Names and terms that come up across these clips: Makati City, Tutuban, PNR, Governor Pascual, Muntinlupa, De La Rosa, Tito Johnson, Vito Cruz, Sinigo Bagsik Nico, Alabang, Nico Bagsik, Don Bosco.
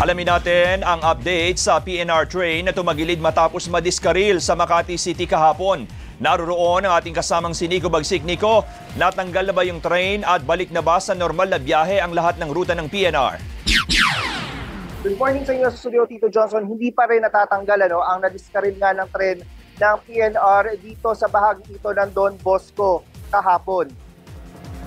Alamin natin ang update sa PNR train na tumagilid matapos madiskaril sa Makati City kahapon. Naroroon ang ating kasamang Sinigo Bagsik Nico. Natanggal na ba yung train at balik na ba sa normal na biyahe ang lahat ng ruta ng PNR? Good morning sa inyo sa studio, Tito Johnson. Hindi pa rin natatanggal ang nadiskaril nga ng train ng PNR dito sa bahagi ito ng Don Bosco kahapon.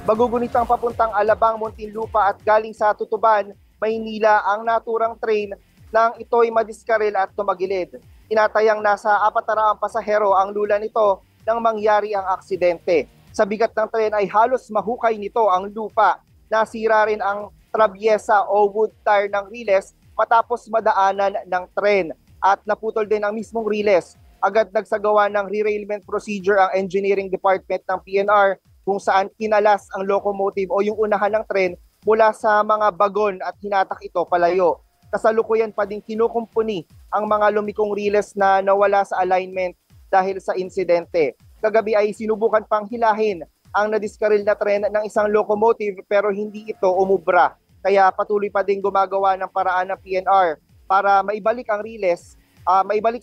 Bagugunit ang papuntang Alabang, Muntinlupa at galing sa Tutuban, Maynila ang naturang train nang ito'y madiskaril at tumagilid. Tinatayang nasa 400 pasahero ang lula nito nang mangyari ang aksidente. Sa bigat ng tren ay halos mahukay nito ang lupa. Nasira rin ang trabyesa o wood tire ng riles matapos madaanan ng tren. At naputol din ang mismong riles. Agad nagsagawa ng rerailment procedure ang engineering department ng PNR kung saan kinalas ang locomotive o yung unahan ng tren mula sa mga bagon at hinatak ito palayo. Kasalukuyan pa ding kinukumpuni ang mga lumikong riles na nawala sa alignment dahil sa insidente. Kagabi ay sinubukan pang hilahin ang nadiskaril na tren ng isang locomotive pero hindi ito umubra. Kaya patuloy pa ding gumagawa ng paraan ng PNR para maibalik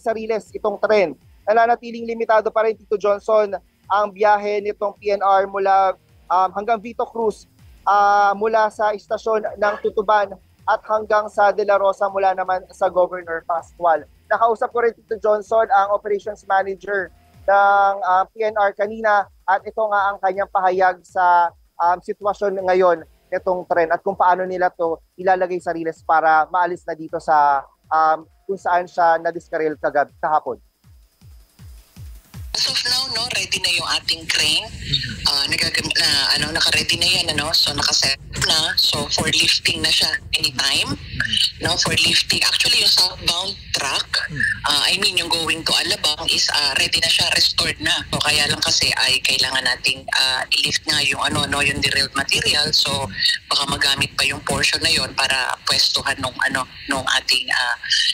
sa riles itong tren. Nananatiling limitado pa rin, Tito Johnson, ang biyahe nitong PNR mula hanggang Vito Cruz mula sa istasyon ng Tutuban at hanggang sa De La Rosa mula naman sa Governor Pascual. Nakausap ko rin Tito Johnson ang operations manager ng PNR kanina at ito nga ang kanyang pahayag sa sitwasyon ngayon nitong tren at kung paano nila to ilalagay sa riles para maalis na dito sa kung saan siya nadiskaril kahapon. As of now, ready na yung ating crane. Naka-ready na yan, so naka-set na. So for lifting na siya anytime. For lifting. Actually, yung southbound truck, yung going to Alabang is ready na siya, restored na. So kaya lang kasi ay kailangan nating i-lift nga yung yung derailed material. So baka magamit pa yung portion na yon para pwestuhan nung ating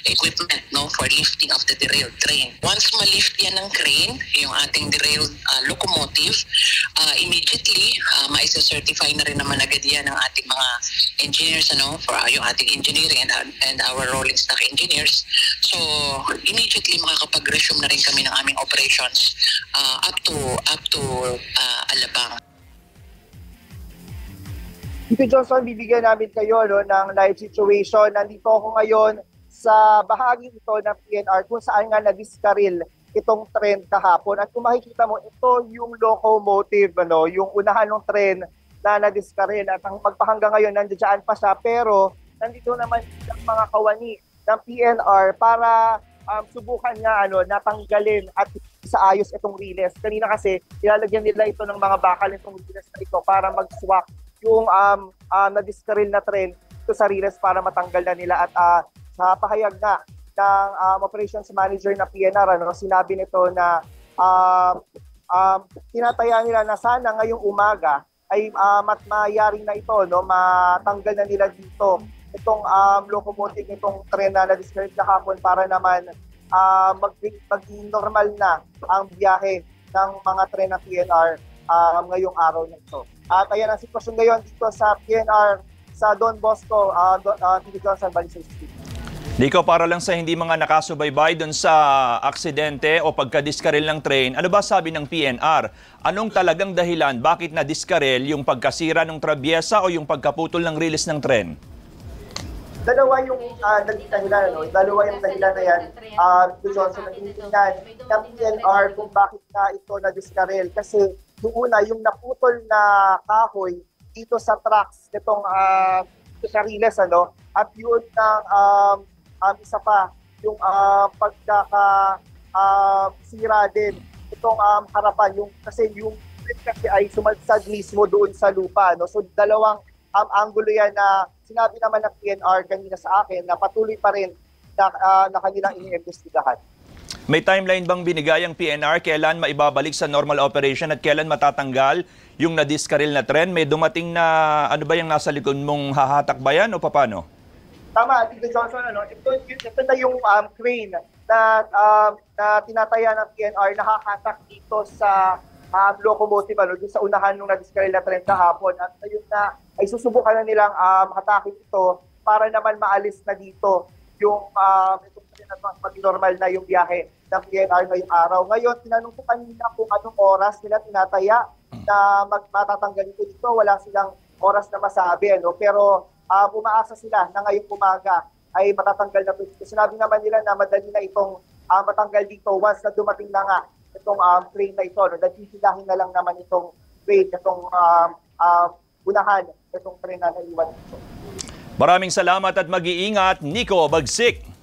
equipment for lifting of the derailed train. Once ma-lift yan ng crane, yung ating derailed locomotive, immediately ma-certify na rin naman agad yan ng ating mga engineers, for yung ating engineering and our rolling stock engineers. So immediately makakapag-resume na rin kami ng aming operations up to Alabang. Tito Johnson, bibigyan namin kayo ng live situation. Nandito ako ngayon sa bahagi ito ng PNR kung saan nga na-discaril itong tren kahapon. At kung makikita mo, ito yung locomotive, yung unahan ng tren na nadiskaril. At ang magpahanggang ngayon, nandiyan pa siya. Pero nandito naman ang mga kawani ng PNR para subukan nga natanggalin at isaayos itong riles. Kanina kasi, ilalagyan nila ito ng mga bakal itong riles na ito para mag-swak yung nadiskaril na tren ito sa riles para matanggal na nila. At sa pahayag na ng operations manager na PNR, sinabi nito na tinataya nila na sana ngayong umaga ay matmayaring na ito, matanggal na nila dito itong locomotive, itong tren na na-discard kahapon para naman maging normal na ang biyahe ng mga tren na PNR ngayong araw na ito. At ayan ang sitwasyon ngayon dito sa PNR sa Don Bosco, Tito Johnson, Balisay City. Nico, para lang sa hindi mga nakasubaybay doon sa aksidente o pagkadiskaril ng train, ano ba sabi ng PNR? Anong talagang dahilan bakit na-diskaril yung pagkasira ng trabyesa o yung pagkaputol ng riles ng tren? Dalawa yung naging dahilan, dalawa yung dahilan na yan, Tito Johnson, nagtitingnan ng PNR kung bakit na ito na-diskaril. Kasi noong una, yung naputol na kahoy dito sa tracks nitong sa riles, at yun ng isa pa, yung pagkakasira din itong harapan. Kasi yung kasi ay sumalsad mismo doon sa lupa. So dalawang angulo yan na sinabi naman ng PNR kanina sa akin na patuloy pa rin na kanilang iniimbestigahan. May timeline bang binigay ang PNR? Kailan maibabalik sa normal operation at kailan matatanggal yung nadiskaril na tren? May dumating na ano ba yung nasa likod mong hahatak ba yan o paano? Tama, Tito Johnson, ito na yung crane na tinataya ng PNR na hahatak dito sa locomotive, dito sa unahan nung nadiskaril na tren kahapon. At ayun na, ay susubukan na nilang hatakin ito para naman maalis na dito yung mag-normal na yung biyahe ng PNR ngayong araw. Ngayon, tinanong ko kanina kung anong oras nila tinataya na matatanggal ito dito. Wala silang oras na masabi, ano? Pero umaasa sila na ngayong umaga ay matatanggal na ito. Sinabi naman nila na madali na itong matanggal dito once na dumating na nga itong train na ito. No? Nagsisilahin na lang naman itong train, itong unahan, itong train na naiwan dito. Maraming salamat at mag-iingat, Nico Bagsik.